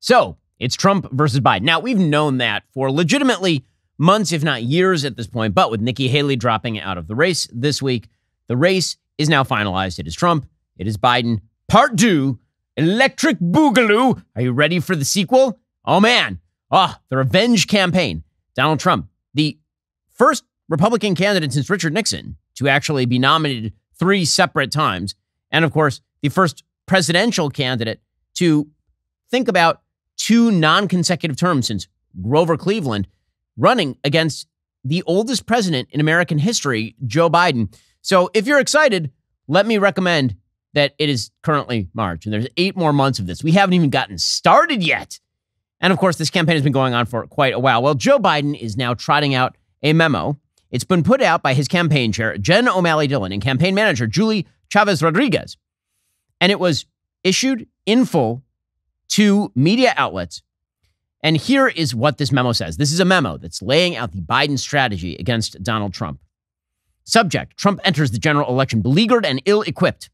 So it's Trump versus Biden. Now, we've known that for legitimately months, if not years at this point. But with Nikki Haley dropping out of the race this week, the race is now finalized. It is Trump. It is Biden. Part two, Electric Boogaloo. Are you ready for the sequel? Oh, man. Oh, the revenge campaign. Donald Trump, the first Republican candidate since Richard Nixon to actually be nominated three separate times. And of course, the first presidential candidate to think about two non-consecutive terms since Grover Cleveland, running against the oldest president in American history, Joe Biden. So if you're excited, let me recommend that it is currently March, and there's 8 more months of this. We haven't even gotten started yet. And of course, this campaign has been going on for quite a while. Well, Joe Biden is now trotting out a memo. It's been put out by his campaign chair, Jen O'Malley Dillon, and campaign manager, Julie Chavez Rodriguez. And it was issued in full to media outlets. And here is what this memo says. This is a memo that's laying out the Biden strategy against Donald Trump. Subject: Trump enters the general election beleaguered and ill-equipped.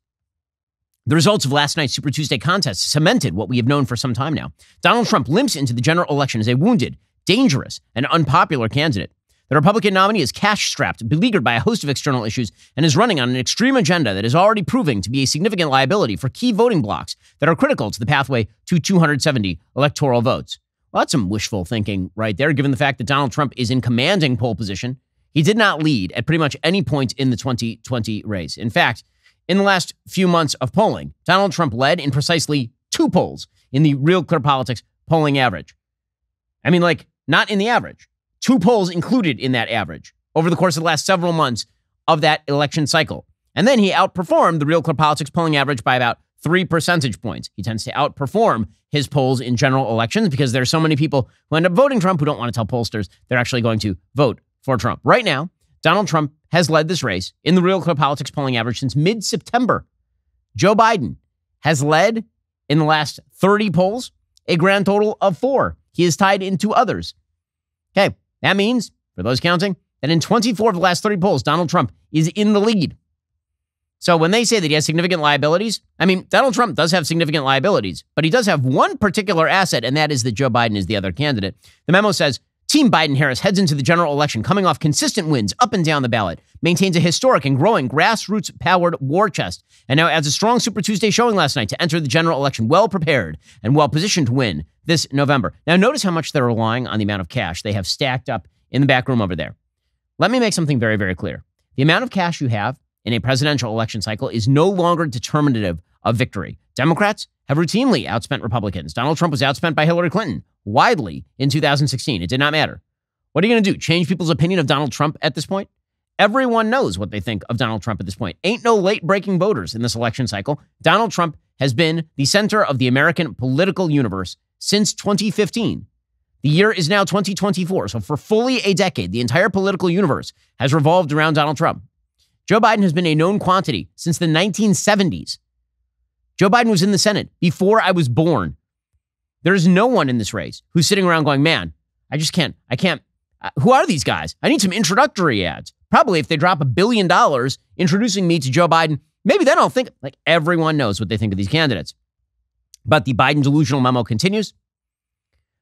The results of last night's Super Tuesday contest cemented what we have known for some time now. Donald Trump limps into the general election as a wounded, dangerous, and unpopular candidate. The Republican nominee is cash-strapped, beleaguered by a host of external issues, and is running on an extreme agenda that is already proving to be a significant liability for key voting blocs that are critical to the pathway to 270 electoral votes. Well, that's some wishful thinking right there, given the fact that Donald Trump is in commanding poll position. He did not lead at pretty much any point in the 2020 race. In fact, in the last few months of polling, Donald Trump led in precisely 2 polls in the RealClearPolitics polling average. I mean, like, not in the average. 2 polls included in that average over the course of the last several months of that election cycle. And then he outperformed the RealClearPolitics polling average by about 3 percentage points. He tends to outperform his polls in general elections because there are so many people who end up voting Trump who don't want to tell pollsters they're actually going to vote for Trump. Right now, Donald Trump has led this race in the RealClearPolitics polling average since mid-September. Joe Biden has led in the last 30 polls, a grand total of 4. He is tied in 2 others. Okay, that means, for those counting, that in 24 of the last 30 polls, Donald Trump is in the lead. So when they say that he has significant liabilities, I mean, Donald Trump does have significant liabilities, but he does have one particular asset, and that is that Joe Biden is the other candidate. The memo says, Team Biden-Harris heads into the general election, coming off consistent wins up and down the ballot, maintains a historic and growing grassroots-powered war chest, and now adds a strong Super Tuesday showing last night to enter the general election well-prepared and well-positioned to win this November. Now, notice how much they're relying on the amount of cash they have stacked up in the back room over there. Let me make something very, very clear. The amount of cash you have in a presidential election cycle is no longer determinative of victory. Democrats have routinely outspent Republicans. Donald Trump was outspent by Hillary Clinton widely in 2016. It did not matter. What are you going to do? Change people's opinion of Donald Trump at this point? Everyone knows what they think of Donald Trump at this point. Ain't no late-breaking voters in this election cycle. Donald Trump has been the center of the American political universe since 2015. The year is now 2024. So for fully a decade, the entire political universe has revolved around Donald Trump. Joe Biden has been a known quantity since the 1970s. Joe Biden was in the Senate before I was born. There is no one in this race who's sitting around going, man, I just can't, who are these guys? I need some introductory ads. Probably if they drop $1 billion introducing me to Joe Biden, maybe then I'll think, like, everyone knows what they think of these candidates. But the Biden delusional memo continues.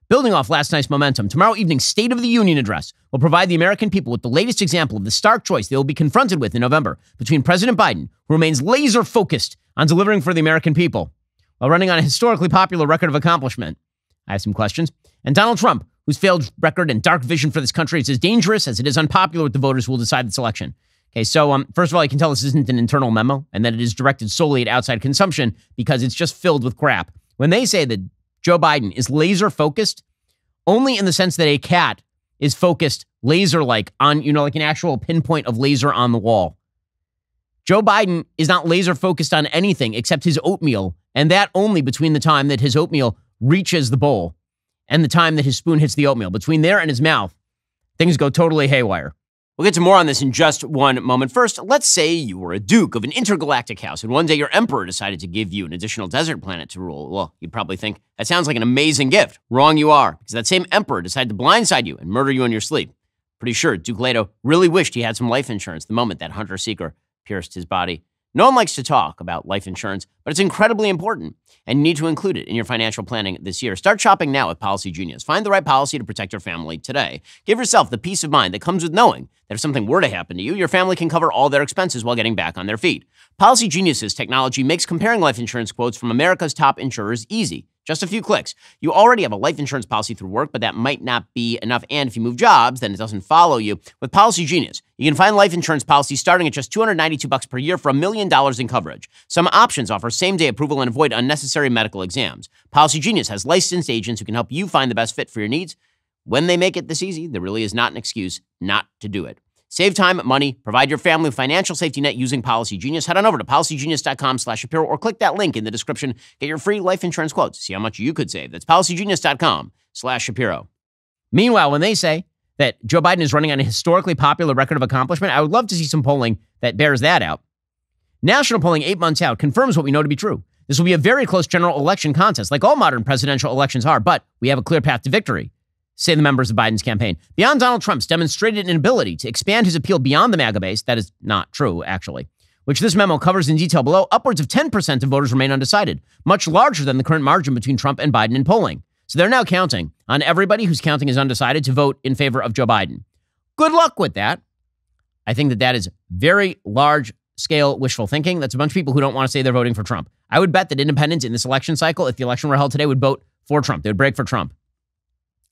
Building off last night's momentum, tomorrow evening's State of the Union address will provide the American people with the latest example of the stark choice they will be confronted with in November between President Biden, who remains laser-focused on delivering for the American people, while running on a historically popular record of accomplishment. I have some questions. And Donald Trump, whose failed record and dark vision for this country is as dangerous as it is unpopular with the voters who will decide this election. Okay, so first of all, you can tell this isn't an internal memo and that it is directed solely at outside consumption because it's just filled with crap. When they say that Joe Biden is laser-focused only in the sense that a cat is focused laser-like on, you know, like an actual pinpoint of laser on the wall. Joe Biden is not laser-focused on anything except his oatmeal, and that only between the time that his oatmeal reaches the bowl and the time that his spoon hits the oatmeal. Between there and his mouth, things go totally haywire. We'll get to more on this in just one moment. First, let's say you were a duke of an intergalactic house, and one day your emperor decided to give you an additional desert planet to rule. Well, you'd probably think, that sounds like an amazing gift. Wrong you are, because that same emperor decided to blindside you and murder you in your sleep. Pretty sure Duke Leto really wished he had some life insurance the moment that hunter-seeker pierced his body. No one likes to talk about life insurance, but it's incredibly important, and you need to include it in your financial planning this year. Start shopping now with Policy Genius. Find the right policy to protect your family today. Give yourself the peace of mind that comes with knowing that if something were to happen to you, your family can cover all their expenses while getting back on their feet. Policy Genius's technology makes comparing life insurance quotes from America's top insurers easy. Just a few clicks. You already have a life insurance policy through work, but that might not be enough. And if you move jobs, then it doesn't follow you. With Policy Genius, you can find life insurance policies starting at just $292 per year for $1 million in coverage. Some options offer same-day approval and avoid unnecessary medical exams. Policy Genius has licensed agents who can help you find the best fit for your needs. When they make it this easy, there really is not an excuse not to do it. Save time, money, provide your family with financial safety net using Policy Genius. Head on over to policygenius.com/Shapiro or click that link in the description. Get your free life insurance quotes. See how much you could save. That's policygenius.com/Shapiro. Meanwhile, when they say that Joe Biden is running on a historically popular record of accomplishment, I would love to see some polling that bears that out. National polling 8 months out confirms what we know to be true. This will be a very close general election contest, like all modern presidential elections are, but we have a clear path to victory, say the members of Biden's campaign. Beyond Donald Trump's demonstrated inability to expand his appeal beyond the MAGA base, that is not true, actually, which this memo covers in detail below, upwards of 10% of voters remain undecided, much larger than the current margin between Trump and Biden in polling. So they're now counting on everybody who's counting as undecided to vote in favor of Joe Biden. Good luck with that. I think that that is very large-scale wishful thinking. That's a bunch of people who don't want to say they're voting for Trump. I would bet that independents in this election cycle, if the election were held today, would vote for Trump. They would break for Trump.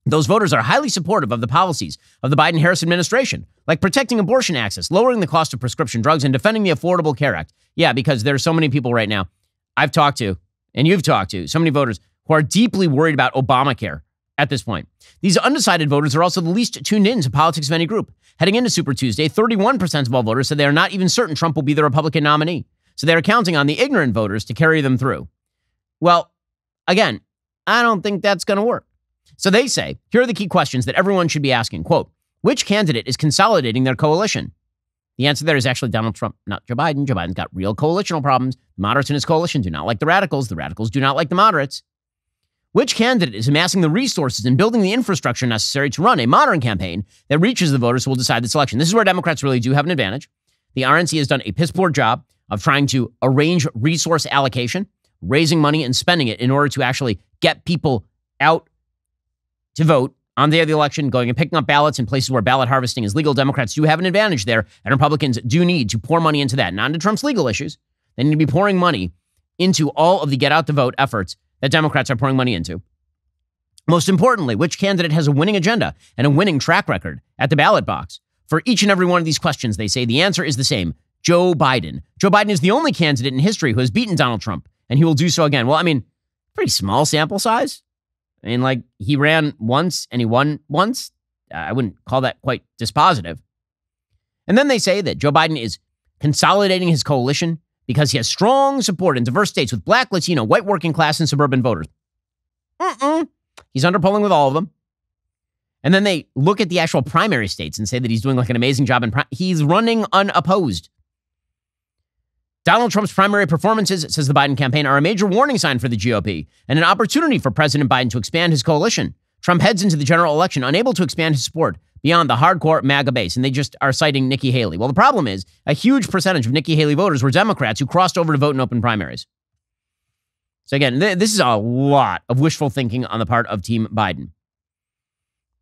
Those voters are highly supportive of the policies of the Biden-Harris administration, like protecting abortion access, lowering the cost of prescription drugs, and defending the Affordable Care Act. Yeah, because there are so many people right now I've talked to, and you've talked to, so many voters who are deeply worried about Obamacare at this point. These undecided voters are also the least tuned in to politics of any group. Heading into Super Tuesday, 31% of all voters said they are not even certain Trump will be the Republican nominee. So they are counting on the ignorant voters to carry them through. Well, again, I don't think that's going to work. So they say, here are the key questions that everyone should be asking. Quote, which candidate is consolidating their coalition? The answer there is actually Donald Trump, not Joe Biden. Joe Biden's got real coalitional problems. The moderates in his coalition do not like the radicals. The radicals do not like the moderates. Which candidate is amassing the resources and building the infrastructure necessary to run a modern campaign that reaches the voters who will decide this election? This is where Democrats really do have an advantage. The RNC has done a piss poor job of trying to arrange resource allocation, raising money and spending it in order to actually get people out to vote on the day of the election, going and picking up ballots in places where ballot harvesting is legal. Democrats do have an advantage there, and Republicans do need to pour money into that, not into Trump's legal issues. They need to be pouring money into all of the get-out-the-vote efforts that Democrats are pouring money into. Most importantly, which candidate has a winning agenda and a winning track record at the ballot box? For each and every one of these questions, they say the answer is the same, Joe Biden. Joe Biden is the only candidate in history who has beaten Donald Trump, and he will do so again. Well, I mean, pretty small sample size. I mean, like, he ran once and he won once. I wouldn't call that quite dispositive. And then they say that Joe Biden is consolidating his coalition because he has strong support in diverse states with black, Latino, white working class, and suburban voters. He's underpolling with all of them. And then they look at the actual primary states and say that he's doing like an amazing job. He's running unopposed. Donald Trump's primary performances, says the Biden campaign, are a major warning sign for the GOP and an opportunity for President Biden to expand his coalition. Trump heads into the general election unable to expand his support beyond the hardcore MAGA base, and they just are citing Nikki Haley. Well, the problem is a huge percentage of Nikki Haley voters were Democrats who crossed over to vote in open primaries. So again, this is a lot of wishful thinking on the part of Team Biden.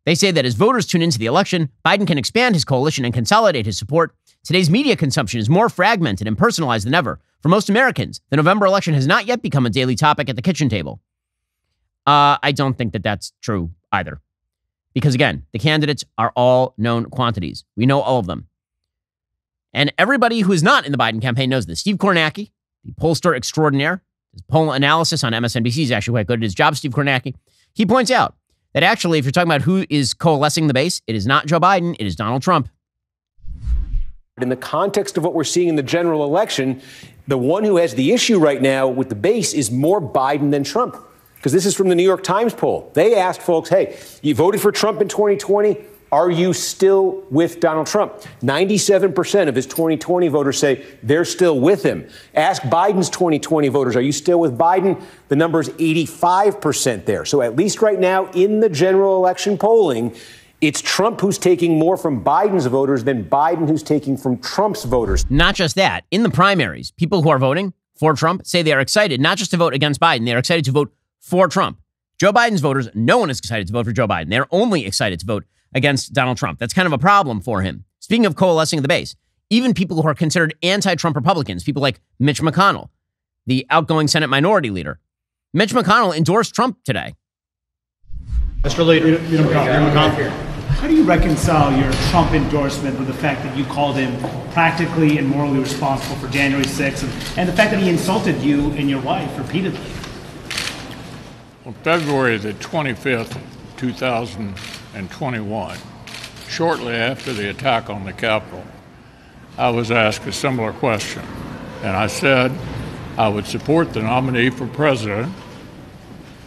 They say that as voters tune into the election, Biden can expand his coalition and consolidate his support. Today's media consumption is more fragmented and personalized than ever. For most Americans, the November election has not yet become a daily topic at the kitchen table. I don't think that that's true either. Because again, the candidates are all known quantities. We know all of them. And everybody who is not in the Biden campaign knows this. Steve Kornacki, the pollster extraordinaire, his poll analysis on MSNBC is actually quite good at his job, Steve Kornacki. He points out that actually, if you're talking about who is coalescing the base, it is not Joe Biden, it is Donald Trump. In the context of what we're seeing in the general election, the one who has the issue right now with the base is more Biden than Trump. Because this is from the New York Times poll. They asked folks, hey, you voted for Trump in 2020. Are you still with Donald Trump? 97% of his 2020 voters say they're still with him. Ask Biden's 2020 voters, are you still with Biden? The number is 85% there. So at least right now in the general election polling, It's Trump who's taking more from Biden's voters than Biden who's taking from Trump's voters. Not just that. In the primaries, people who are voting for Trump say they are excited not just to vote against Biden, they are excited to vote for Trump. Joe Biden's voters, no one is excited to vote for Joe Biden. They're only excited to vote against Donald Trump. That's kind of a problem for him. Speaking of coalescing the base, even people who are considered anti-Trump Republicans, people like Mitch McConnell, the outgoing Senate minority leader. Mitch McConnell endorsed Trump today. Mr. Leader, Mr. McConnell. How do you reconcile your Trump endorsement with the fact that you called him practically and morally responsible for January 6th and the fact that he insulted you and your wife repeatedly? On February the 25th, 2021, shortly after the attack on the Capitol, I was asked a similar question. And I said I would support the nominee for president,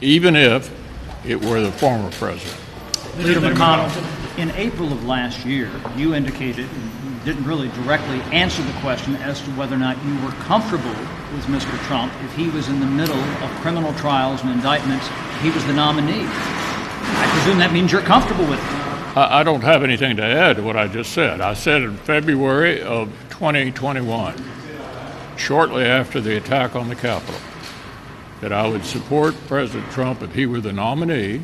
even if it were the former president. Mr. McConnell. In April of last year, you indicated, and didn't really directly answer the question as to whether or not you were comfortable with Mr. Trump if he was in the middle of criminal trials and indictments, he was the nominee. I presume that means you're comfortable with it. I don't have anything to add to what I just said. I said in February of 2021, shortly after the attack on the Capitol, that I would support President Trump if he were the nominee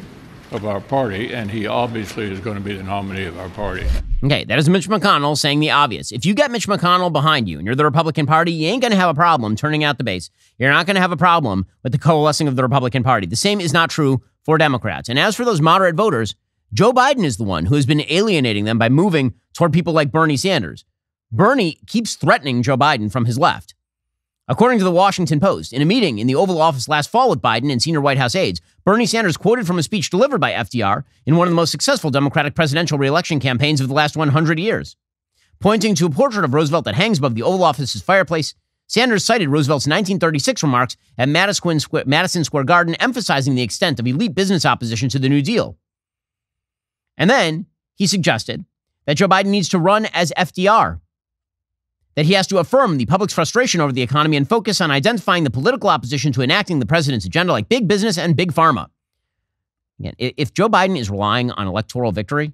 of our party, and he obviously is going to be the nominee of our party. Okay, that is Mitch McConnell saying the obvious. If you got Mitch McConnell behind you and you're the Republican Party, you ain't going to have a problem turning out the base. You're not going to have a problem with the coalescing of the Republican Party. The same is not true for Democrats. And as for those moderate voters, Joe Biden is the one who has been alienating them by moving toward people like Bernie Sanders. Bernie keeps threatening Joe Biden from his left. According to the Washington Post, in a meeting in the Oval Office last fall with Biden and senior White House aides, Bernie Sanders quoted from a speech delivered by FDR in one of the most successful Democratic presidential reelection campaigns of the last 100 years. Pointing to a portrait of Roosevelt that hangs above the Oval Office's fireplace, Sanders cited Roosevelt's 1936 remarks at Madison Square Garden, emphasizing the extent of elite business opposition to the New Deal. And then he suggested that Joe Biden needs to run as FDR, that he has to affirm the public's frustration over the economy and focus on identifying the political opposition to enacting the president's agenda, like big business and big pharma. Again, if Joe Biden is relying on electoral victory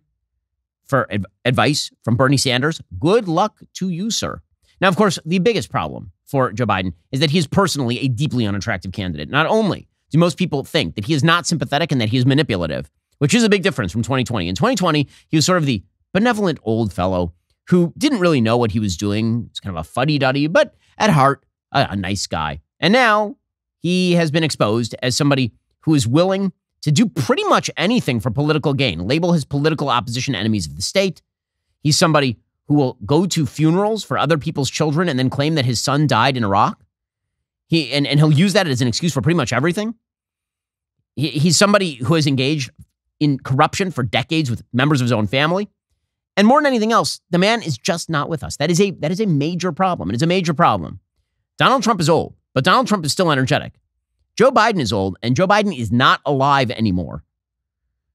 for advice from Bernie Sanders, good luck to you, sir. Now, of course, the biggest problem for Joe Biden is that he is personally a deeply unattractive candidate. Not only do most people think that he is not sympathetic and that he is manipulative, which is a big difference from 2020. In 2020, he was sort of the benevolent old fellow who didn't really know what he was doing. It's kind of a fuddy-duddy, but at heart, a nice guy. And now he has been exposed as somebody who is willing to do pretty much anything for political gain, label his political opposition enemies of the state. He's somebody who will go to funerals for other people's children and then claim that his son died in Iraq. And he'll use that as an excuse for pretty much everything. He's somebody who has engaged in corruption for decades with members of his own family. And more than anything else, the man is just not with us. That is a major problem. It is a major problem. Donald Trump is old, but Donald Trump is still energetic. Joe Biden is old, and Joe Biden is not alive anymore.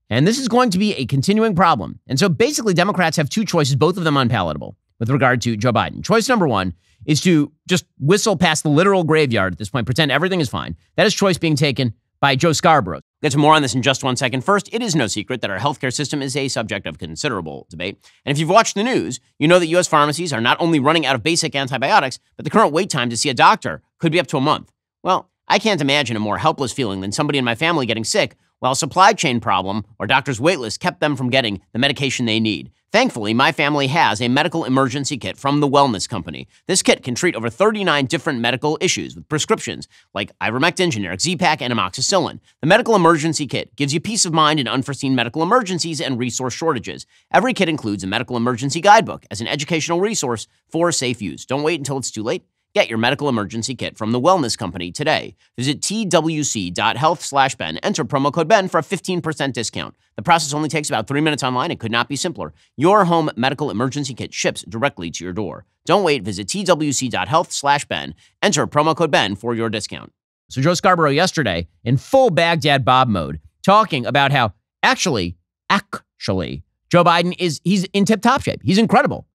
And this is going to be a continuing problem. And so basically, Democrats have two choices, both of them unpalatable with regard to Joe Biden. Choice number one is to just whistle past the literal graveyard at this point, pretend everything is fine. That is choice being taken by Joe Scarborough. We'll get to more on this in just one second. First, it is no secret that our healthcare system is a subject of considerable debate. And if you've watched the news, you know that U.S. pharmacies are not only running out of basic antibiotics, but the current wait time to see a doctor could be up to a month. Well, I can't imagine a more helpless feeling than somebody in my family getting sick while a supply chain problem or doctor's wait list kept them from getting the medication they need. Thankfully, my family has a medical emergency kit from The Wellness Company. This kit can treat over 39 different medical issues with prescriptions like ivermectin, generic Z-Pak, and amoxicillin. The medical emergency kit gives you peace of mind in unforeseen medical emergencies and resource shortages. Every kit includes a medical emergency guidebook as an educational resource for safe use. Don't wait until it's too late. Get your medical emergency kit from The Wellness Company today. Visit twc.health/Ben. Enter promo code Ben for a 15% discount. The process only takes about 3 minutes online. It could not be simpler. Your home medical emergency kit ships directly to your door. Don't wait. Visit twc.health/Ben. Enter promo code Ben for your discount. So Joe Scarborough yesterday in full Baghdad Bob mode, talking about how actually, Joe Biden he's in tip-top shape. He's incredible.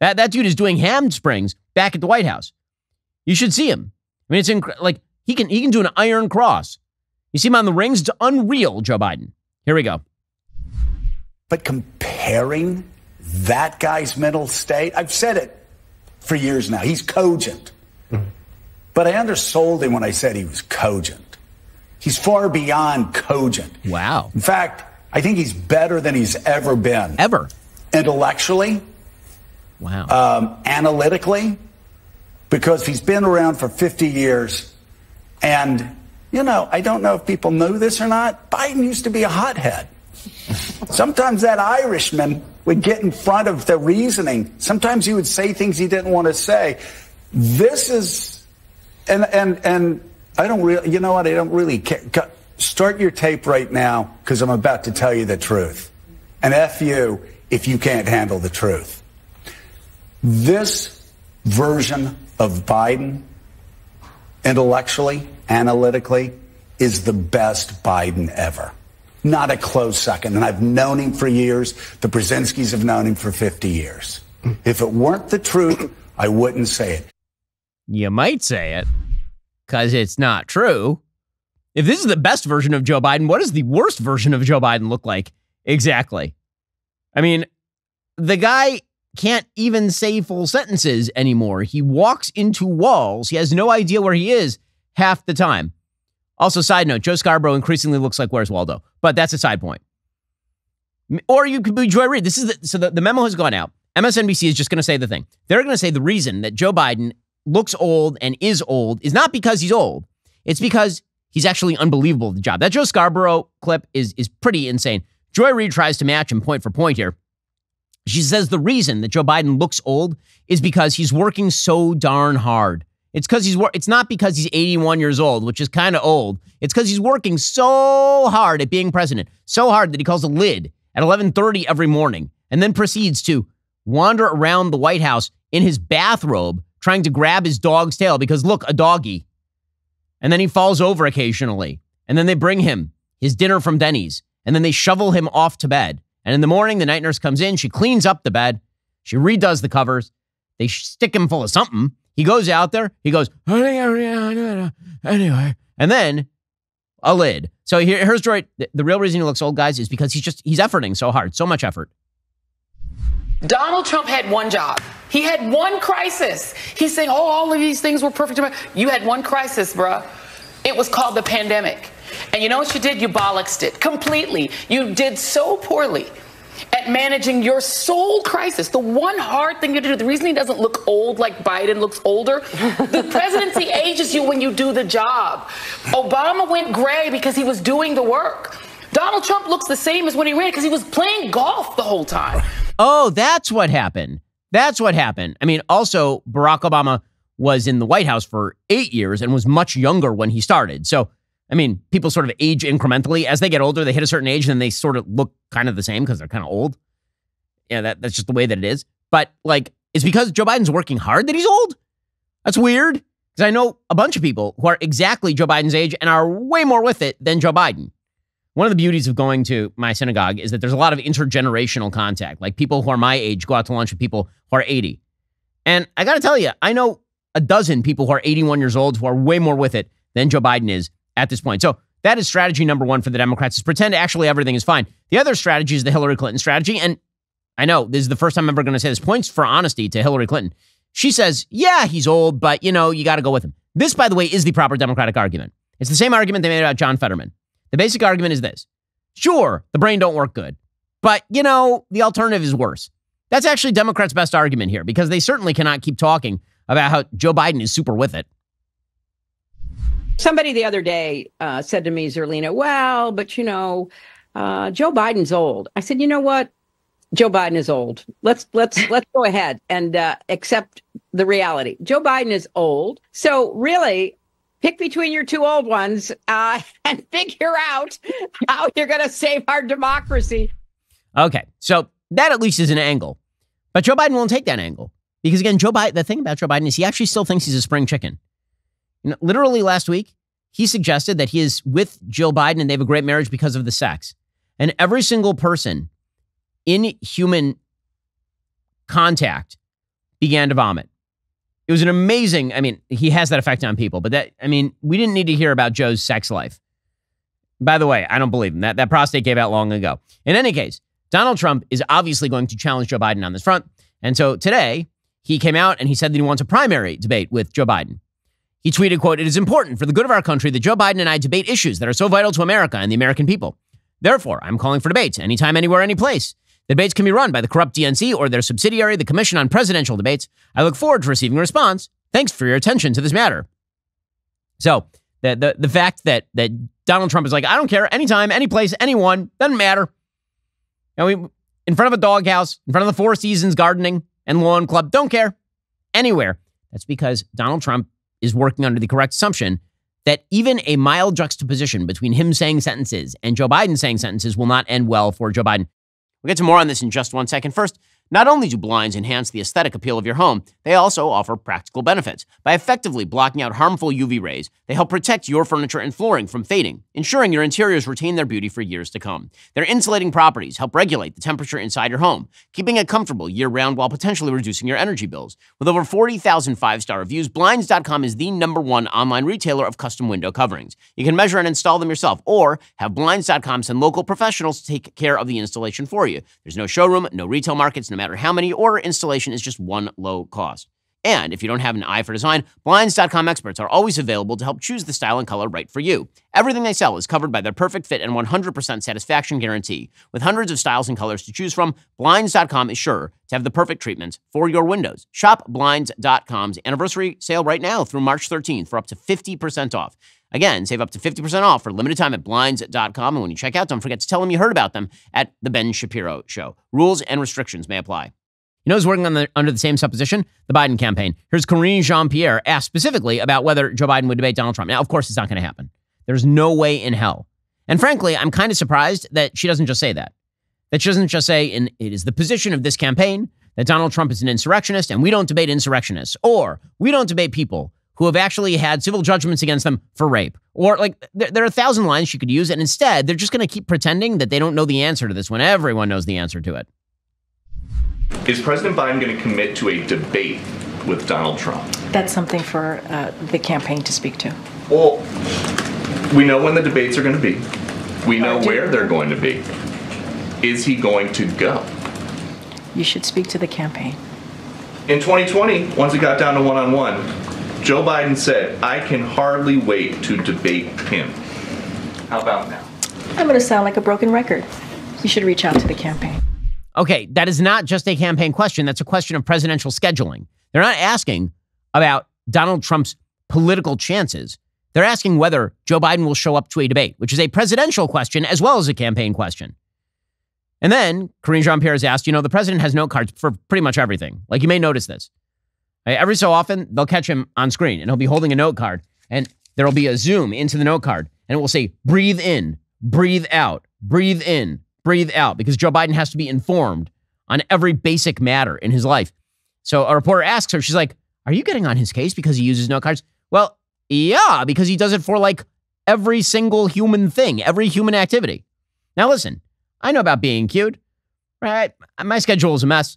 That dude is doing ham springs back at the White House. You should see him. I mean, it's like he can do an iron cross. You see him on the rings. It's unreal, Joe Biden. Here we go. But comparing that guy's mental state, I've said it for years now, he's cogent. But I undersold him when I said he was cogent. He's far beyond cogent. Wow. In fact, I think he's better than he's ever been. Ever. Intellectually. Wow. Analytically. Because he's been around for 50 years. And, you know, I don't know if people know this or not. Biden used to be a hothead. Sometimes that Irishman would get in front of the reasoning. Sometimes he would say things he didn't want to say. This is, and I don't really, you know what, I don't really care. Start your tape right now, because I'm about to tell you the truth. And F you if you can't handle the truth. This version of Biden, intellectually, analytically, is the best Biden ever. Not a close second. And I've known him for years. The Brzezinskis have known him for 50 years. If it weren't the truth, I wouldn't say it. You might say it, because it's not true. If this is the best version of Joe Biden, what does the worst version of Joe Biden look like? Exactly. I mean, the guy can't even say full sentences anymore. He walks into walls. He has no idea where he is half the time. Also, side note, Joe Scarborough increasingly looks like Where's Waldo, but that's a side point. Or you could be Joy Reid. This is the memo has gone out. MSNBC is just going to say the thing. They're going to say the reason that Joe Biden looks old is not because he's old. It's because he's actually unbelievable at the job. That Joe Scarborough clip is pretty insane. Joy Reid tries to match him point for point here. She says the reason that Joe Biden looks old is because he's working so darn hard. It's because it's not because he's 81 years old, which is kind of old. It's because he's working so hard at being president, so hard that he calls a lid at 11:30 every morning and then proceeds to wander around the White House in his bathrobe trying to grab his dog's tail because, look, a doggy. And then he falls over occasionally. And then they bring him his dinner from Denny's. And then they shovel him off to bed. And in the morning, the night nurse comes in. She cleans up the bed. She redoes the covers. They stick him full of something. He goes out there. He goes, anyway. And then a lid. So here's Joy. The real reason he looks old, guys, is because he's efforting so hard. So much effort. Donald Trump had one job. He had one crisis. He's saying, oh, all of these things were perfect. You had one crisis, bruh. It was called the pandemic. And you know what you did? You bollocksed it completely. You did so poorly at managing your sole crisis. The one hard thing you do, the reason he doesn't look old like Biden looks older, the presidency ages you when you do the job. Obama went gray because he was doing the work. Donald Trump looks the same as when he ran because he was playing golf the whole time. Oh, that's what happened. That's what happened. I mean, also, Barack Obama was in the White House for 8 years and was much younger when he started. So, I mean, people sort of age incrementally. As they get older, they hit a certain age and they sort of look kind of the same because they're kind of old. Yeah, that's just the way that it is. But, like, it's because Joe Biden's working hard that he's old? That's weird. Because I know a bunch of people who are exactly Joe Biden's age and are way more with it than Joe Biden. One of the beauties of going to my synagogue is that there's a lot of intergenerational contact. Like, people who are my age go out to lunch with people who are 80. And I got to tell you, I know a dozen people who are 81 years old who are way more with it than Joe Biden is at this point. So that is strategy number one for the Democrats, is pretend actually everything is fine. The other strategy is the Hillary Clinton strategy. And I know this is the first time I'm ever going to say this. Points for honesty to Hillary Clinton. She says, yeah, he's old, but, you know, you got to go with him. This, by the way, is the proper Democratic argument. It's the same argument they made about John Fetterman. The basic argument is this. Sure, the brain don't work good, but, you know, the alternative is worse. That's actually Democrats' best argument here, because they certainly cannot keep talking about how Joe Biden is super with it. Somebody the other day said to me, Zerlina, well, but, you know, Joe Biden's old. I said, you know what? Joe Biden is old. Let's go ahead and accept the reality. Joe Biden is old. So really, pick between your two old ones and figure out how you're going to save our democracy. Okay, so that at least is an angle. But Joe Biden won't take that angle. Because, again, Joe Biden, the thing about Joe Biden is he actually still thinks he's a spring chicken. You know, literally last week, he suggested that he is with Jill Biden and they have a great marriage because of the sex. And every single person in human contact began to vomit. It was an amazing, I mean, he has that effect on people, but that, I mean, we didn't need to hear about Joe's sex life. By the way, I don't believe him. That prostate gave out long ago. In any case, Donald Trump is obviously going to challenge Joe Biden on this front. And so today he came out and he said that he wants a primary debate with Joe Biden. He tweeted, quote, "It is important for the good of our country that Joe Biden and I debate issues that are so vital to America and the American people. Therefore, I'm calling for debates anytime, anywhere, any place. The debates can be run by the corrupt DNC or their subsidiary, the Commission on Presidential Debates. I look forward to receiving a response. Thanks for your attention to this matter." So the fact that Donald Trump is like, I don't care, anytime, any place, anyone, doesn't matter. And we in front of a doghouse, in front of the Four Seasons Gardening and Lawn Club, don't care, anywhere. That's because Donald Trump is working under the correct assumption that even a mild juxtaposition between him saying sentences and Joe Biden saying sentences will not end well for Joe Biden. We'll get to more on this in just one second. First, not only do blinds enhance the aesthetic appeal of your home, they also offer practical benefits. By effectively blocking out harmful UV rays, they help protect your furniture and flooring from fading, ensuring your interiors retain their beauty for years to come. Their insulating properties help regulate the temperature inside your home, keeping it comfortable year-round while potentially reducing your energy bills. With over 40,000 five-star reviews, Blinds.com is the #1 online retailer of custom window coverings. You can measure and install them yourself, or have Blinds.com send local professionals to take care of the installation for you. There's no showroom, no retail markets, no matter how many, or installation is just one low cost. And if you don't have an eye for design, Blinds.com experts are always available to help choose the style and color right for you. Everything they sell is covered by their perfect fit and 100% satisfaction guarantee. With hundreds of styles and colors to choose from, Blinds.com is sure to have the perfect treatments for your windows. Shop Blinds.com's anniversary sale right now through March 13th for up to 50% off. Again, save up to 50% off for a limited time at Blinds.com. And when you check out, don't forget to tell them you heard about them at The Ben Shapiro Show. Rules and restrictions may apply. You know who's working under the same supposition? The Biden campaign. Here's Karine Jean-Pierre asked specifically about whether Joe Biden would debate Donald Trump. Now, of course, it's not going to happen. There's no way in hell. And frankly, I'm kind of surprised that she doesn't just say that. That she doesn't just say, and it is the position of this campaign, that Donald Trump is an insurrectionist and we don't debate insurrectionists, or we don't debate people who have actually had civil judgments against them for rape. Or like, there are 1,000 lines she could use, and instead, they're just going to keep pretending that they don't know the answer to this when everyone knows the answer to it. Is President Biden going to commit to a debate with Donald Trump? That's something for the campaign to speak to. Well, we know when the debates are going to be. We know where they're going to be. Is he going to go? You should speak to the campaign. In 2020, once it got down to one-on-one, Joe Biden said, "I can hardly wait to debate him." How about now? I'm going to sound like a broken record. You should reach out to the campaign. Okay, that is not just a campaign question. That's a question of presidential scheduling. They're not asking about Donald Trump's political chances. They're asking whether Joe Biden will show up to a debate, which is a presidential question as well as a campaign question. And then Karine Jean-Pierre is asked, you know, the president has note cards for pretty much everything. Like, you may notice this. Every so often, they'll catch him on screen and he'll be holding a note card and there'll be a zoom into the note card and it will say, breathe in, breathe in, breathe out, because Joe Biden has to be informed on every basic matter in his life. So a reporter asks her, she's like, are you getting on his case because he uses note cards? Well, yeah, because he does it for like every single human thing, every human activity. Now, listen, I know about being cued, right? My schedule is a mess.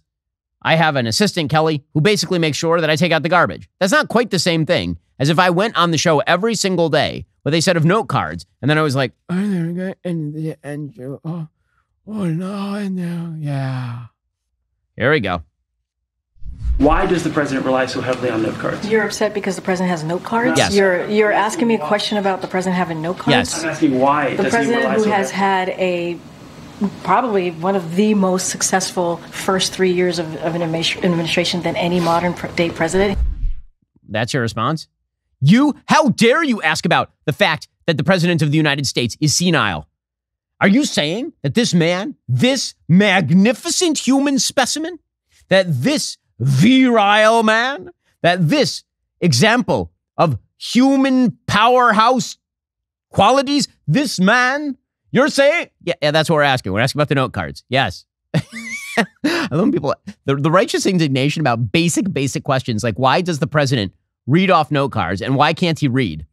I have an assistant, Kelly, who basically makes sure that I take out the garbage. That's not quite the same thing as if I went on the show every single day with a set of note cards, and then I was like, here we go. Why does the president rely so heavily on note cards? You're upset because the president has note cards? Yes. You're asking me a question about the president having note cards? Yes. I'm asking why. The president who has had a probably one of the most successful first 3 years of an administration than any modern day president. That's your response? How dare you ask about the fact that the president of the United States is senile? Are you saying that this man, this magnificent human specimen, that this virile man, that this example of human powerhouse qualities, this man, you're saying? Yeah, that's what we're asking. We're asking about the note cards. Yes. I love when people, the righteous indignation about basic questions, like why does the president read off note cards and why can't he read?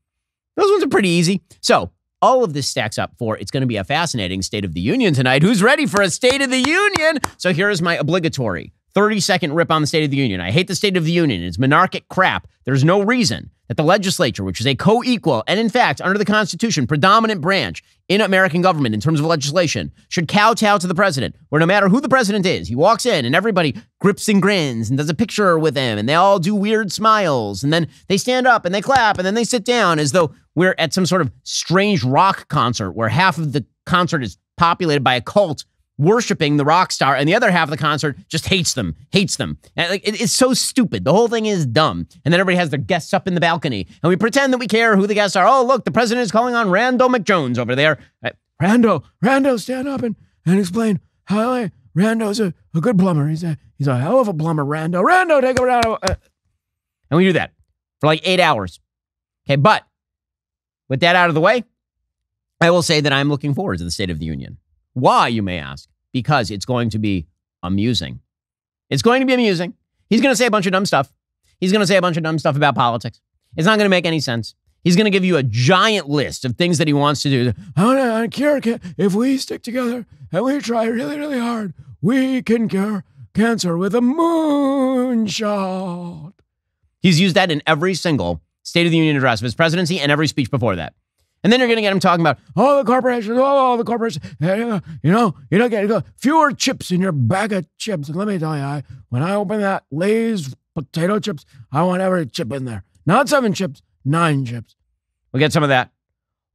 Those ones are pretty easy. So all of this stacks up for it's going to be a fascinating State of the Union tonight. Who's ready for a State of the Union? So here is my obligatory 30-second rip on the State of the Union. I hate the State of the Union. It's monarchic crap. There's no reason that the legislature, which is a co-equal and, in fact, under the Constitution, predominant branch in American government in terms of legislation, should kowtow to the president, where no matter who the president is, he walks in and everybody grips and grins and does a picture with him, and they all do weird smiles, and then they stand up and they clap, and then they sit down as though we're at some sort of strange rock concert where half of the concert is populated by a cult worshiping the rock star, and the other half of the concert just hates them. And, like, it's so stupid. The whole thing is dumb. And then everybody has their guests up in the balcony, and we pretend that we care who the guests are. Oh, look, the president is calling on Rando McJones over there. Rando, stand up and explain how Rando's a good plumber. He's a hell of a plumber, Rando. Rando, take a Rando. And we do that for like 8 hours. Okay, but with that out of the way, I will say that I'm looking forward to the State of the Union. Why, you may ask? Because it's going to be amusing. It's going to be amusing. He's going to say a bunch of dumb stuff. He's going to say a bunch of dumb stuff about politics. It's not going to make any sense. He's going to give you a giant list of things that he wants to do. I cure, if we stick together and we try really, really hard, we can cure cancer with a moonshot. He's used that in every single State of the Union address of his presidency and every speech before that. And then you're going to get him talking about, the corporations, you don't get fewer chips in your bag of chips. And let me tell you, when I open that Lay's potato chips, I want every chip in there. Not 7 chips, 9 chips. We'll get some of that.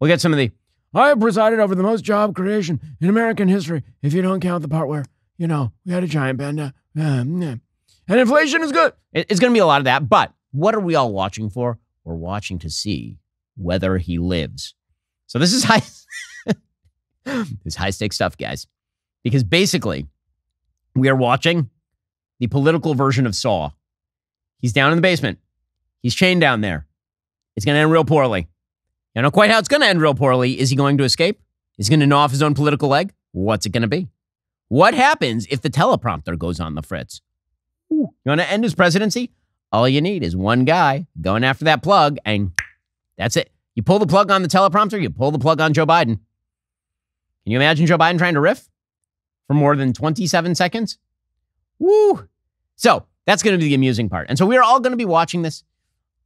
We'll get some of the, I have presided over the most job creation in American history, if you don't count the part where, we had a giant panda. And inflation is good. It's going to be a lot of that. But what are we all watching for? We're watching to see whether he lives. So this is high-stakes stuff, guys, because basically we are watching the political version of Saw. He's down in the basement. He's chained down there. It's going to end real poorly. I don't know quite how it's going to end real poorly. Is he going to escape? Is he going to gnaw off his own political leg? What's it going to be? What happens if the teleprompter goes on the fritz? Ooh. You want to end his presidency? All you need is one guy going after that plug, and that's it. You pull the plug on the teleprompter, you pull the plug on Joe Biden. Can you imagine Joe Biden trying to riff for more than 27 seconds? Woo! So that's going to be the amusing part. And so we're all going to be watching this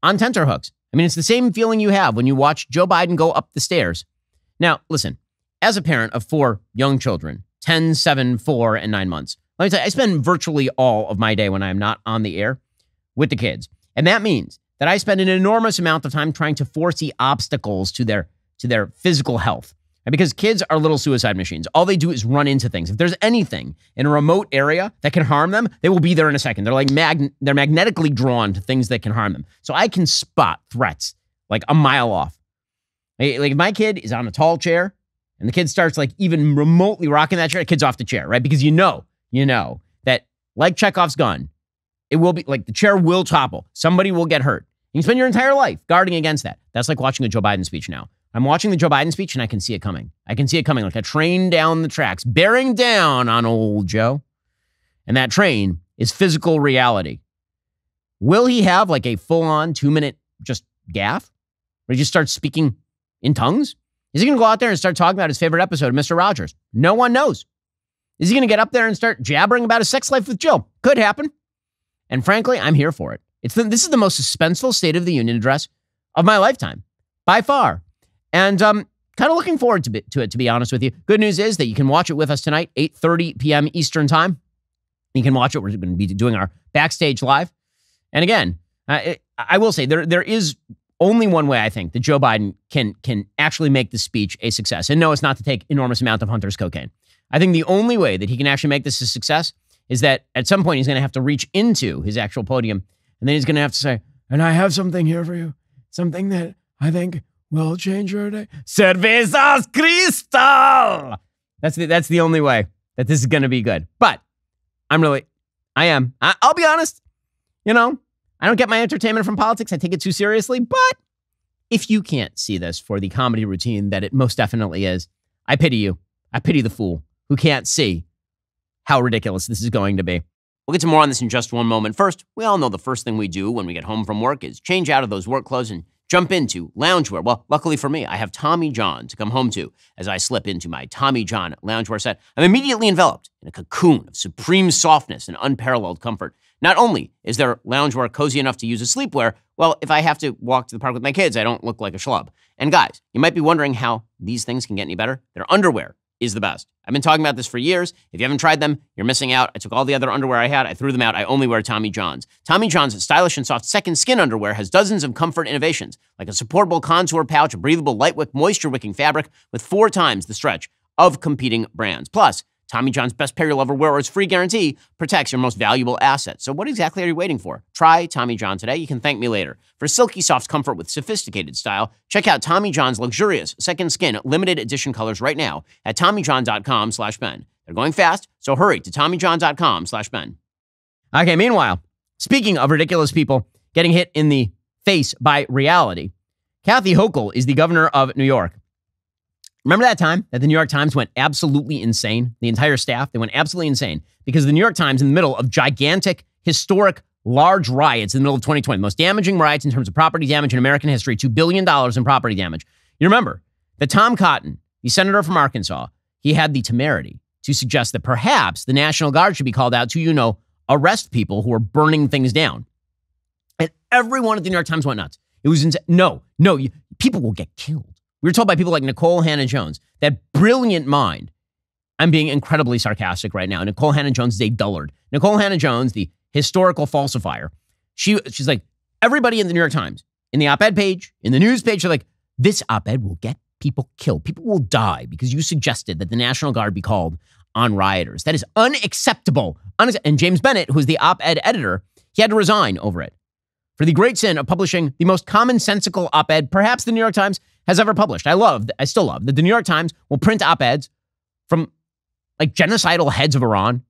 on tenterhooks. I mean, it's the same feeling you have when you watch Joe Biden go up the stairs. Now, listen, as a parent of 4 young children, 10, 7, 4, and 9 months, let me tell you, I spend virtually all of my day when I'm not on the air with the kids. And that means that I spend an enormous amount of time trying to force the obstacles to their physical health. And because kids are little suicide machines. All they do is run into things. If there's anything in a remote area that can harm them, they will be there in a second. They're like they're magnetically drawn to things that can harm them. So I can spot threats like a mile off. Like if my kid is on a tall chair and the kid starts like even remotely rocking that chair, the kid's off the chair, right? Because you know that, like Chekhov's gun, it will be like the chair will topple. Somebody will get hurt. You can spend your entire life guarding against that. That's like watching a Joe Biden speech now. I'm watching the Joe Biden speech and I can see it coming. I can see it coming like a train down the tracks, bearing down on old Joe. And that train is physical reality. Will he have like a full-on 2-minute just gaffe where he just starts speaking in tongues? Is he going to go out there and start talking about his favorite episode of Mr. Rogers? No one knows. Is he going to get up there and start jabbering about his sex life with Jill? Could happen. And frankly, I'm here for it. This is the most suspenseful State of the Union address of my lifetime, by far. And kind of looking forward to it, to be honest with you. Good news is that you can watch it with us tonight, 8:30 p.m. Eastern time. You can watch it. We're going to be doing our Backstage Live. And again, I will say there is only one way, I think, that Joe Biden can actually make this speech a success. And no, it's not to take enormous amount of Hunter's cocaine. I think the only way that he can actually make this a success is that at some point he's going to have to reach into his actual podium, and then he's going to have to say, and I have something here for you, something that I think will change your day. Cervezas Cristal! That's the only way that this is going to be good. But I'll be honest, I don't get my entertainment from politics. I take it too seriously. But if you can't see this for the comedy routine that it most definitely is, I pity you. I pity the fool who can't see how ridiculous this is going to be. We'll get to more on this in just one moment. First, we all know the first thing we do when we get home from work is change out of those work clothes and jump into loungewear. Well, luckily for me, I have Tommy John to come home to as I slip into my Tommy John loungewear set. I'm immediately enveloped in a cocoon of supreme softness and unparalleled comfort. Not only is their loungewear cozy enough to use as sleepwear, well, if I have to walk to the park with my kids, I don't look like a schlub. And guys, you might be wondering how these things can get any better. Their underwear is the best. I've been talking about this for years. If you haven't tried them, you're missing out. I took all the other underwear I had. I threw them out. I only wear Tommy John's. Tommy John's stylish and soft second skin underwear has dozens of comfort innovations, like a supportable contour pouch, a breathable lightweight moisture-wicking fabric with 4 times the stretch of competing brands. Plus, Tommy John's best pair you'll ever wear or its free guarantee protects your most valuable asset. So what exactly are you waiting for? Try Tommy John today. You can thank me later. For silky soft comfort with sophisticated style, check out Tommy John's luxurious second skin limited edition colors right now at TommyJohn.com/men. They're going fast, so hurry to TommyJohn.com/men. Okay, meanwhile, speaking of ridiculous people getting hit in the face by reality, Kathy Hochul is the governor of New York. Remember that time that the New York Times went absolutely insane? The entire staff, they went absolutely insane because the New York Times, in the middle of gigantic, historic, large riots in the middle of 2020, most damaging riots in terms of property damage in American history, $2 billion in property damage. You remember that Tom Cotton, the senator from Arkansas, he had the temerity to suggest that perhaps the National Guard should be called out to, you know, arrest people who are burning things down. And everyone at the New York Times went nuts. It was insane. No, people will get killed. We were told by people like Nicole Hannah-Jones, that brilliant mind. I'm being incredibly sarcastic right now. Nicole Hannah-Jones is a dullard. Nicole Hannah-Jones, the historical falsifier, she's like, everybody in the New York Times, in the op-ed page, in the news page, they're like, this op-ed will get people killed. People will die because you suggested that the National Guard be called on rioters. That is unacceptable. And James Bennett, who's the op-ed editor, he had to resign over it for the great sin of publishing the most commonsensical op-ed, perhaps the New York Times has ever published. I still love that the New York Times will print op-eds from like genocidal heads of Iran,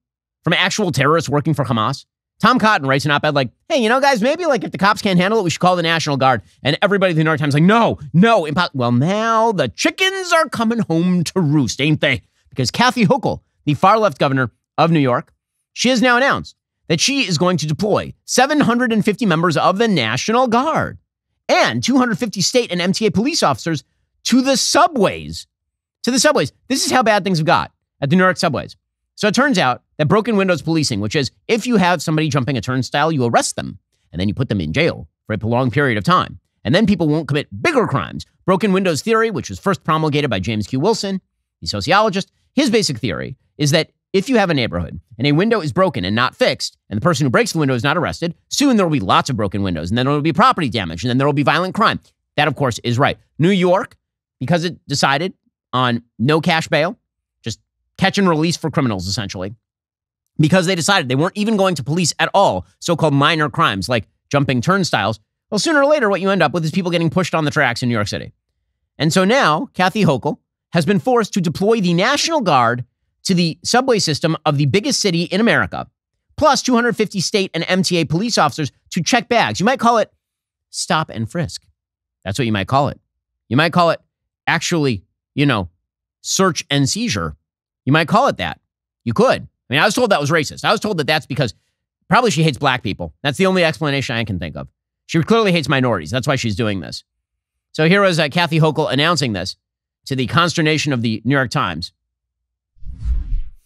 from actual terrorists working for Hamas. Tom Cotton writes an op-ed like, hey, you know, guys, maybe like if the cops can't handle it, we should call the National Guard. And everybody at the New York Times is like, no. Well, now the chickens are coming home to roost, ain't they? Because Kathy Hochul, the far-left governor of New York, she has now announced that she is going to deploy 750 members of the National Guard and 250 state and MTA police officers to the subways. This is how bad things have got at the New York subways. So it turns out that broken windows policing, which is if you have somebody jumping a turnstile, you arrest them and then you put them in jail for a prolonged period of time. And then people won't commit bigger crimes. Broken windows theory, which was first promulgated by James Q. Wilson, the sociologist, his basic theory is that if you have a neighborhood and a window is broken and not fixed, and the person who breaks the window is not arrested, soon there will be lots of broken windows, and then there will be property damage, and then there will be violent crime. That, of course, is right. New York, because it decided on no cash bail, just catch and release for criminals, essentially, because they decided they weren't even going to police at all so-called minor crimes like jumping turnstiles, well, sooner or later, what you end up with is people getting pushed on the tracks in New York City. And so now, Kathy Hochul has been forced to deploy the National Guard to the subway system of the biggest city in America, plus 250 state and MTA police officers to check bags. You might call it stop and frisk. That's what you might call it. You might call it actually, you know, search and seizure. You might call it that. You could. I mean, I was told that was racist. I was told that that's because probably she hates black people. That's the only explanation I can think of. She clearly hates minorities. That's why she's doing this. So here was Kathy Hochul announcing this to the consternation of the New York Times.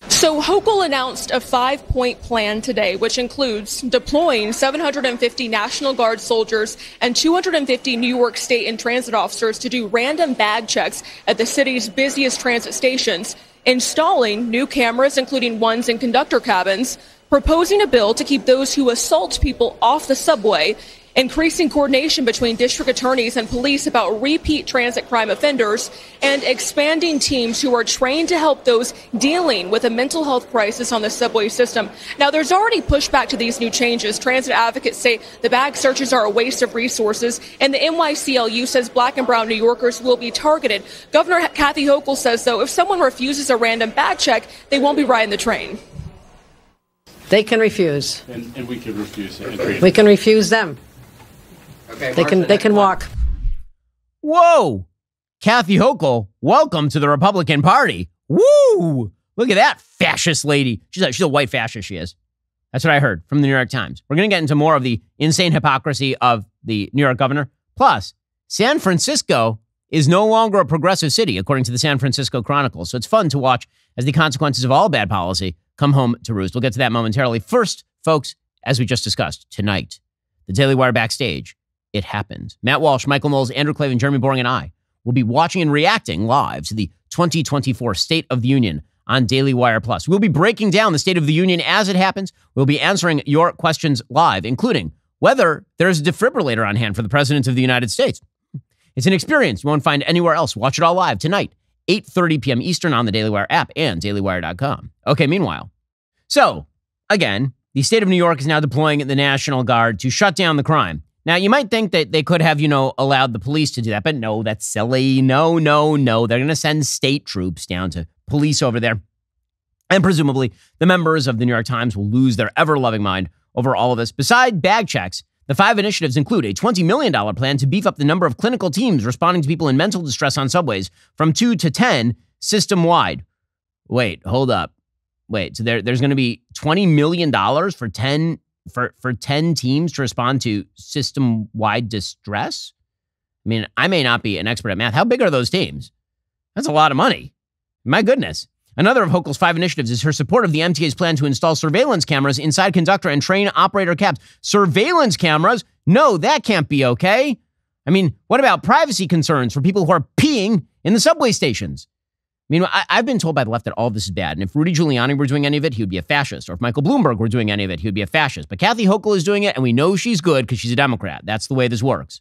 So Hochul announced a 5-point plan today, which includes deploying 750 National Guard soldiers and 250 New York State and transit officers to do random bag checks at the city's busiest transit stations, installing new cameras, including ones in conductor cabins, proposing a bill to keep those who assault people off the subway, increasing coordination between district attorneys and police about repeat transit crime offenders, and expanding teams who are trained to help those dealing with a mental health crisis on the subway system. Now, there's already pushback to these new changes. Transit advocates say the bag searches are a waste of resources, and the NYCLU says black and brown New Yorkers will be targeted. Governor Kathy Hochul says, though, if someone refuses a random bag check, they won't be riding the train. They can refuse. And we can refuse. We can refuse them. Okay, they can walk. Whoa. Kathy Hochul, welcome to the Republican Party. Woo. Look at that fascist lady. She's a white fascist, she is. That's what I heard from the New York Times. We're going to get into more of the insane hypocrisy of the New York governor. Plus, San Francisco is no longer a progressive city, according to the San Francisco Chronicle. So it's fun to watch as the consequences of all bad policy come home to roost. We'll get to that momentarily. First, folks, as we just discussed, tonight, the Daily Wire backstage, it happened. Matt Walsh, Michael Knowles, Andrew Clavin, Jeremy Boring, and I will be watching and reacting live to the 2024 State of the Union on Daily Wire Plus. We'll be breaking down the State of the Union as it happens. We'll be answering your questions live, including whether there's a defibrillator on hand for the President of the United States. It's an experience you won't find anywhere else. Watch it all live tonight, 8:30 p.m. Eastern on the Daily Wire app and dailywire.com. Okay, meanwhile, so again, the state of New York is now deploying the National Guard to shut down the crime. Now, you might think that they could have, allowed the police to do that, but no, that's silly. No. They're going to send state troops down to police over there. And presumably, the members of the New York Times will lose their ever-loving mind over all of this. Beside bag checks, the five initiatives include a $20 million plan to beef up the number of clinical teams responding to people in mental distress on subways from 2 to 10 system-wide. Wait, hold up. Wait, so there's going to be $20 million for 10 teams to respond to system-wide distress? I mean, I may not be an expert at math. How big are those teams? That's a lot of money. My goodness. Another of Hochul's five initiatives is her support of the MTA's plan to install surveillance cameras inside conductor and train operator cabs. Surveillance cameras? No, that can't be okay. I mean, what about privacy concerns for people who are peeing in the subway stations? I mean, I've been told by the left that all of this is bad. And if Rudy Giuliani were doing any of it, he would be a fascist. Or if Michael Bloomberg were doing any of it, he would be a fascist. But Kathy Hochul is doing it, and we know she's good because she's a Democrat. That's the way this works.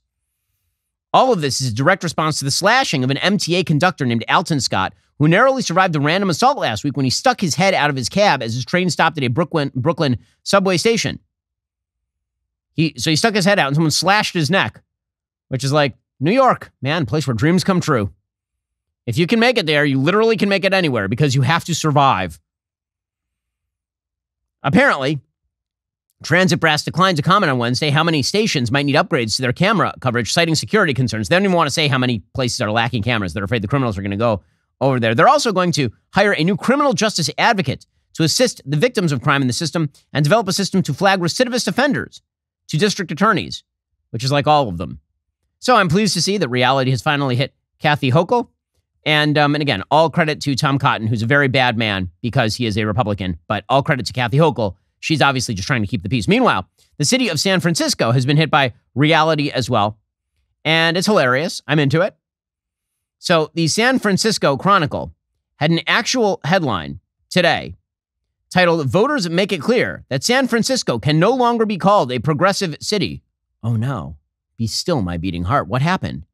All of this is a direct response to the slashing of an MTA conductor named Alton Scott, who narrowly survived a random assault last week when he stuck his head out of his cab as his train stopped at a Brooklyn subway station. So he stuck his head out, and someone slashed his neck, which is like, New York, man, place where dreams come true. If you can make it there, you literally can make it anywhere because you have to survive. Apparently, Transit Brass declined to comment on Wednesday how many stations might need upgrades to their camera coverage, citing security concerns. They don't even want to say how many places are lacking cameras. They're afraid the criminals are going to go over there. They're also going to hire a new criminal justice advocate to assist the victims of crime in the system and develop a system to flag recidivist offenders to district attorneys, which is like all of them. So I'm pleased to see that reality has finally hit Kathy Hochul. And again, all credit to Tom Cotton, who's a very bad man because he is a Republican, but all credit to Kathy Hochul. She's obviously just trying to keep the peace. Meanwhile, the city of San Francisco has been hit by reality as well. And it's hilarious. I'm into it. So the San Francisco Chronicle had an actual headline today titled, "Voters Make It Clear That San Francisco Can No Longer Be Called a Progressive City." Oh no, be still my beating heart. What happened?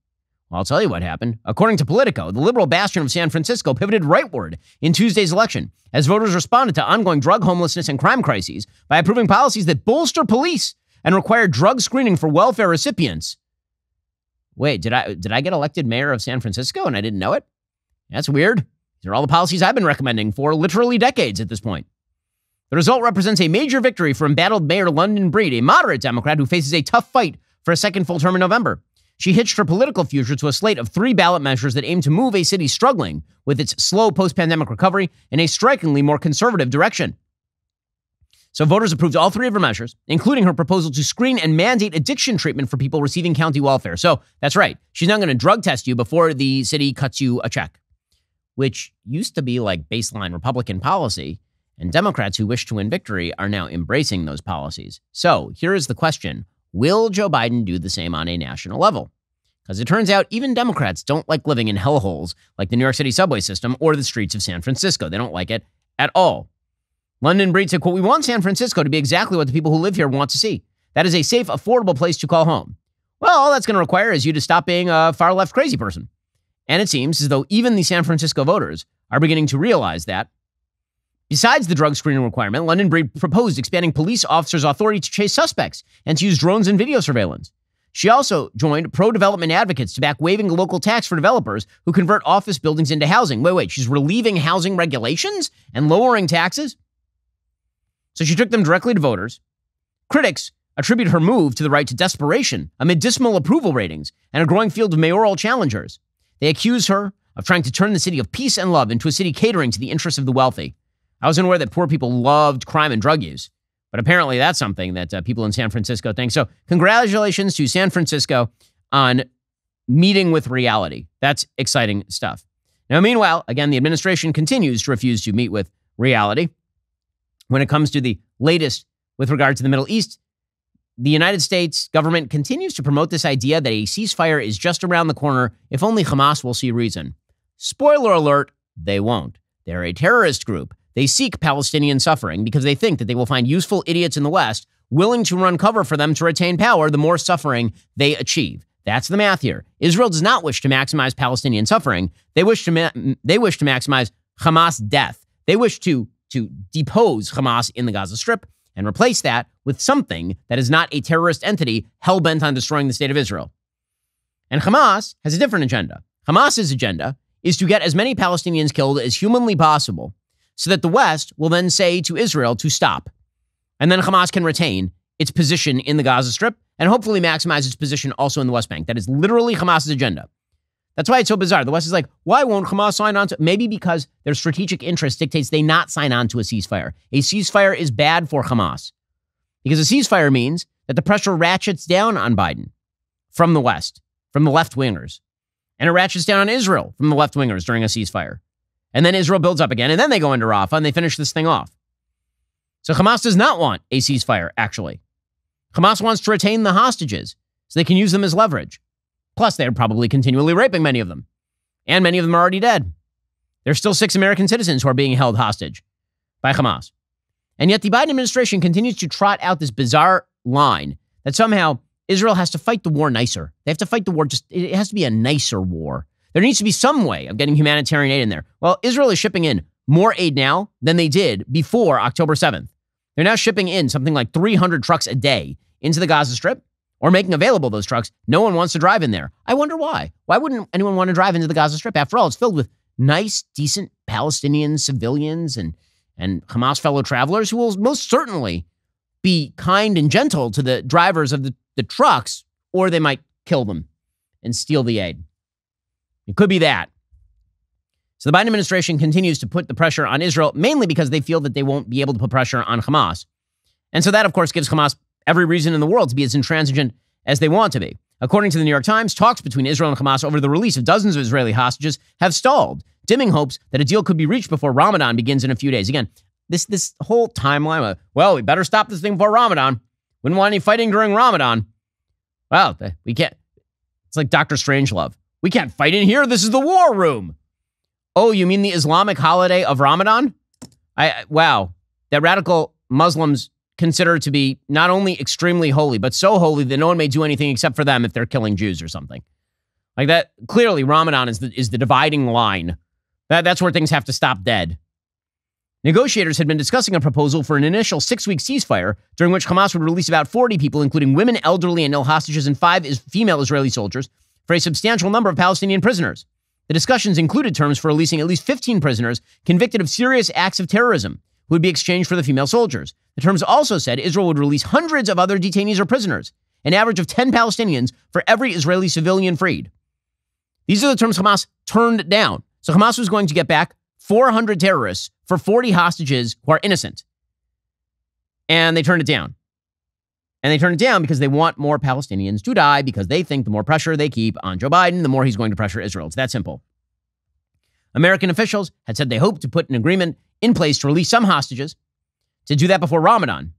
Well, I'll tell you what happened. According to Politico, the liberal bastion of San Francisco pivoted rightward in Tuesday's election as voters responded to ongoing drug homelessness and crime crises by approving policies that bolster police and require drug screening for welfare recipients. Wait, did I get elected mayor of San Francisco and I didn't know it? That's weird. These are all the policies I've been recommending for literally decades at this point. The result represents a major victory for embattled Mayor London Breed, a moderate Democrat who faces a tough fight for a second full term in November. She hitched her political future to a slate of three ballot measures that aim to move a city struggling with its slow post-pandemic recovery in a strikingly more conservative direction. So voters approved all three of her measures, including her proposal to screen and mandate addiction treatment for people receiving county welfare. So that's right. She's not going to drug test you before the city cuts you a check, which used to be like baseline Republican policy, and Democrats who wish to win victory are now embracing those policies. So here is the question. Will Joe Biden do the same on a national level? Because it turns out even Democrats don't like living in hellholes like the New York City subway system or the streets of San Francisco. They don't like it at all. London Breed said, quote, "We want San Francisco to be exactly what the people who live here want to see. That is a safe, affordable place to call home. Well, all that's going to require is you to stop being a far-left crazy person." And it seems as though even the San Francisco voters are beginning to realize that. Besides the drug screening requirement, London Breed proposed expanding police officers' authority to chase suspects and to use drones and video surveillance. She also joined pro-development advocates to back waiving a local tax for developers who convert office buildings into housing. Wait, she's relieving housing regulations and lowering taxes? So she took them directly to voters. Critics attribute her move to the right to desperation amid dismal approval ratings and a growing field of mayoral challengers. They accuse her of trying to turn the city of peace and love into a city catering to the interests of the wealthy. I wasn't aware that poor people loved crime and drug use, but apparently that's something that people in San Francisco think. So congratulations to San Francisco on meeting with reality. That's exciting stuff. Now, meanwhile, again, the administration continues to refuse to meet with reality. When it comes to the latest with regard to the Middle East, the United States government continues to promote this idea that a ceasefire is just around the corner if only Hamas will see reason. Spoiler alert, they won't. They're a terrorist group. They seek Palestinian suffering because they think that they will find useful idiots in the West willing to run cover for them to retain power the more suffering they achieve. That's the math here. Israel does not wish to maximize Palestinian suffering. They wish to maximize Hamas death. They wish to depose Hamas in the Gaza Strip and replace that with something that is not a terrorist entity hell-bent on destroying the state of Israel. And Hamas has a different agenda. Hamas's agenda is to get as many Palestinians killed as humanly possible so that the West will then say to Israel to stop. And then Hamas can retain its position in the Gaza Strip and hopefully maximize its position also in the West Bank. That is literally Hamas's agenda. That's why it's so bizarre. The West is like, why won't Hamas sign on to? Maybe because their strategic interest dictates they not sign on to a ceasefire. A ceasefire is bad for Hamas because a ceasefire means that the pressure ratchets down on Biden from the West, from the left-wingers. And it ratchets down on Israel from the left-wingers during a ceasefire. And then Israel builds up again, and then they go into Rafah, and they finish this thing off. So Hamas does not want a ceasefire, actually. Hamas wants to retain the hostages so they can use them as leverage. Plus, they're probably continually raping many of them. And many of them are already dead. There's still 6 American citizens who are being held hostage by Hamas. And yet the Biden administration continues to trot out this bizarre line that somehow Israel has to fight the war nicer. They have to fight the war just, it has to be a nicer war. There needs to be some way of getting humanitarian aid in there. Well, Israel is shipping in more aid now than they did before October 7th. They're now shipping in something like 300 trucks a day into the Gaza Strip or making available those trucks. No one wants to drive in there. I wonder why. Why wouldn't anyone want to drive into the Gaza Strip? After all, it's filled with nice, decent Palestinian civilians and Hamas fellow travelers who will most certainly be kind and gentle to the drivers of the trucks, or they might kill them and steal the aid. It could be that. So the Biden administration continues to put the pressure on Israel, mainly because they feel that they won't be able to put pressure on Hamas. And so that, of course, gives Hamas every reason in the world to be as intransigent as they want to be. According to the New York Times, talks between Israel and Hamas over the release of dozens of Israeli hostages have stalled, dimming hopes that a deal could be reached before Ramadan begins in a few days. Again, this whole timeline of, well, we better stop this thing before Ramadan. Wouldn't want any fighting during Ramadan. Well, we can't. It's like Dr. Strangelove. We can't fight in here. This is the war room. Oh, you mean the Islamic holiday of Ramadan? Wow. That radical Muslims consider to be not only extremely holy, but so holy that no one may do anything except for them if they're killing Jews or something. Like that, clearly Ramadan is the dividing line. That's where things have to stop dead. Negotiators had been discussing a proposal for an initial 6-week ceasefire during which Hamas would release about 40 people, including women, elderly, and ill hostages, and 5 female Israeli soldiers for a substantial number of Palestinian prisoners. The discussions included terms for releasing at least 15 prisoners convicted of serious acts of terrorism who would be exchanged for the female soldiers. The terms also said Israel would release hundreds of other detainees or prisoners, an average of 10 Palestinians for every Israeli civilian freed. These are the terms Hamas turned down. So Hamas was going to get back 400 terrorists for 40 hostages who are innocent. And they turned it down. And they turned it down because they want more Palestinians to die because they think the more pressure they keep on Joe Biden, the more he's going to pressure Israel. It's that simple. American officials had said they hoped to put an agreement in place to release some hostages to do that before Ramadan.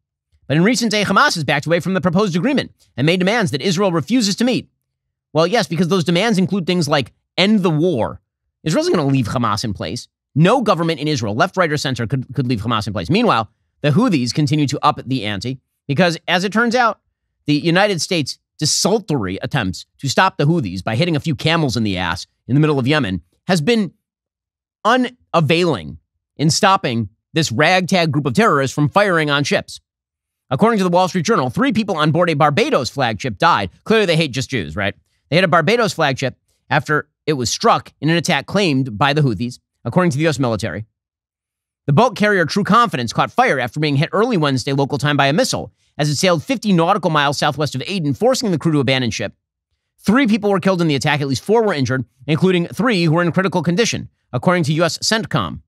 But in recent days, Hamas has backed away from the proposed agreement and made demands that Israel refuses to meet. Well, yes, because those demands include things like end the war. Israel's going to leave Hamas in place. No government in Israel, left, right, or center, could leave Hamas in place. Meanwhile, the Houthis continue to up the ante because, as it turns out, the United States' desultory attempts to stop the Houthis by hitting a few camels in the ass in the middle of Yemen has been unavailing in stopping this ragtag group of terrorists from firing on ships. According to the Wall Street Journal, 3 people on board a Barbados flagship died. Clearly, they hate just Jews, right? They hit a Barbados flagship after it was struck in an attack claimed by the Houthis. According to the U.S. military, the boat carrier True Confidence caught fire after being hit early Wednesday local time by a missile as it sailed 50 nautical miles southwest of Aden, forcing the crew to abandon ship. 3 people were killed in the attack, at least 4 were injured, including 3 who were in critical condition, according to U.S. CENTCOM.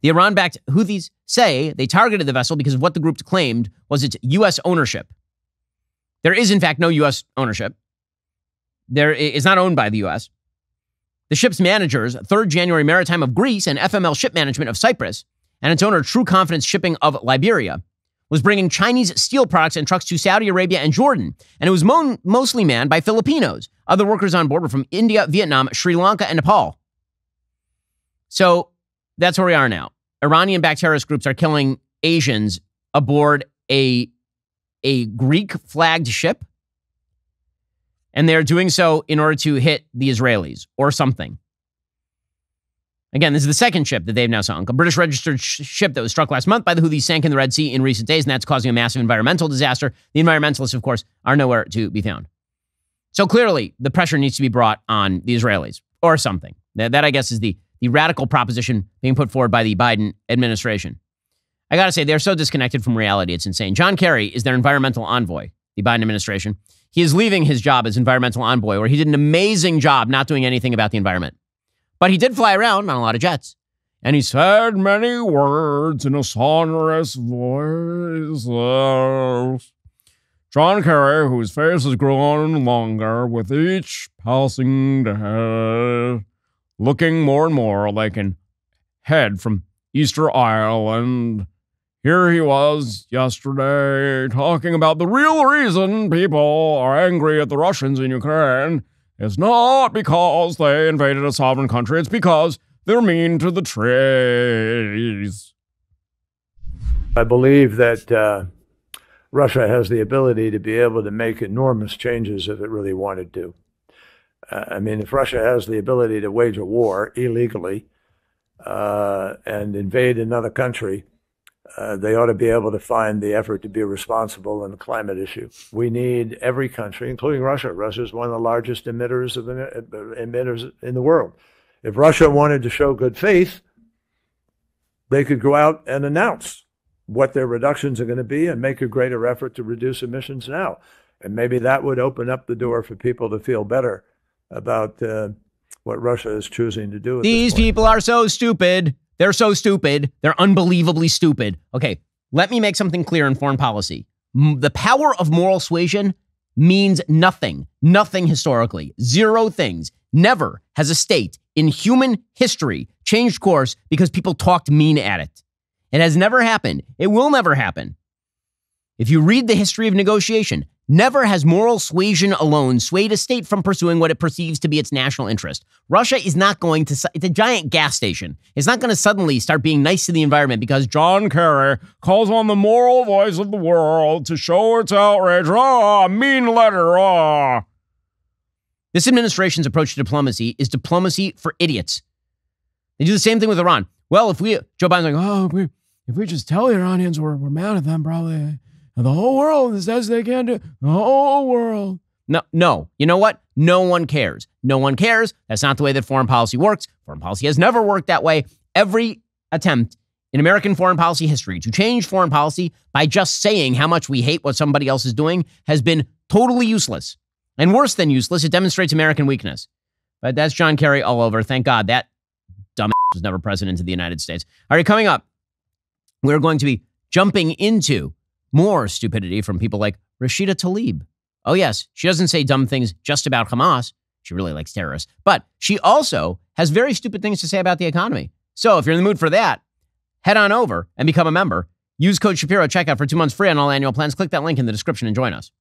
The Iran-backed Houthis say they targeted the vessel because of what the group claimed was its U.S. ownership. There is, in fact, no U.S. ownership. It's not owned by the U.S. The ship's managers, 3rd January Maritime of Greece and FML Ship Management of Cyprus, and its owner, True Confidence Shipping of Liberia, was bringing Chinese steel products and trucks to Saudi Arabia and Jordan, and it was mostly manned by Filipinos. Other workers on board were from India, Vietnam, Sri Lanka, and Nepal. So that's where we are now. Iranian-backed terrorist groups are killing Asians aboard a Greek-flagged ship, and they're doing so in order to hit the Israelis or something. Again, this is the second ship that they've now sunk, a British-registered ship that was struck last month by the Houthis sank in the Red Sea in recent days, and that's causing a massive environmental disaster. The environmentalists, of course, are nowhere to be found. So clearly, the pressure needs to be brought on the Israelis or something. That I guess, is the radical proposition being put forward by the Biden administration. I got to say, they're so disconnected from reality, it's insane. John Kerry is their environmental envoy, the Biden administration. He is leaving his job as environmental envoy, where he did an amazing job not doing anything about the environment. But he did fly around on a lot of jets. And he said many words in a sonorous voice. John Kerry, whose face has grown longer with each passing day, looking more and more like an head from Easter Island. Here he was yesterday talking about the real reason people are angry at the Russians in Ukraine is not because they invaded a sovereign country. It's because they're mean to the trees. I believe that Russia has the ability to be able to make enormous changes if it really wanted to. If Russia has the ability to wage a war illegally, and invade another country, they ought to be able to find the effort to be responsible in the climate issue. We need every country, including Russia. Russia is one of the largest emitters in the world. If Russia wanted to show good faith, they could go out and announce what their reductions are going to be and make a greater effort to reduce emissions now. And maybe that would open up the door for people to feel better about what Russia is choosing to do at this point. These people are so stupid. They're so stupid. They're unbelievably stupid. Okay, let me make something clear in foreign policy. The power of moral suasion means nothing. Nothing historically. Zero things. Never has a state in human history changed course because people talked mean at it. It has never happened. It will never happen. If you read the history of negotiation, never has moral suasion alone swayed a state from pursuing what it perceives to be its national interest. Russia is not going to, it's a giant gas station. It's not going to suddenly start being nice to the environment because John Kerry calls on the moral voice of the world to show its outrage. Ah, mean letter, ah. This administration's approach to diplomacy is diplomacy for idiots. They do the same thing with Iran. Well, Joe Biden's like, if we just tell the Iranians we're mad at them, probably... The whole world says they can't do it. The whole world. No. You know what? No one cares. No one cares. That's not the way that foreign policy works. Foreign policy has never worked that way. Every attempt in American foreign policy history to change foreign policy by just saying how much we hate what somebody else is doing has been totally useless. And worse than useless, it demonstrates American weakness. But that's John Kerry all over. Thank God that dumb was never president of the United States. All right, coming up, we're going to be jumping into more stupidity from people like Rashida Tlaib. Oh, yes, she doesn't say dumb things just about Hamas. She really likes terrorists. But she also has very stupid things to say about the economy. So if you're in the mood for that, head on over and become a member. Use code Shapiro at checkout for 2 months free on all annual plans. Click that link in the description and join us.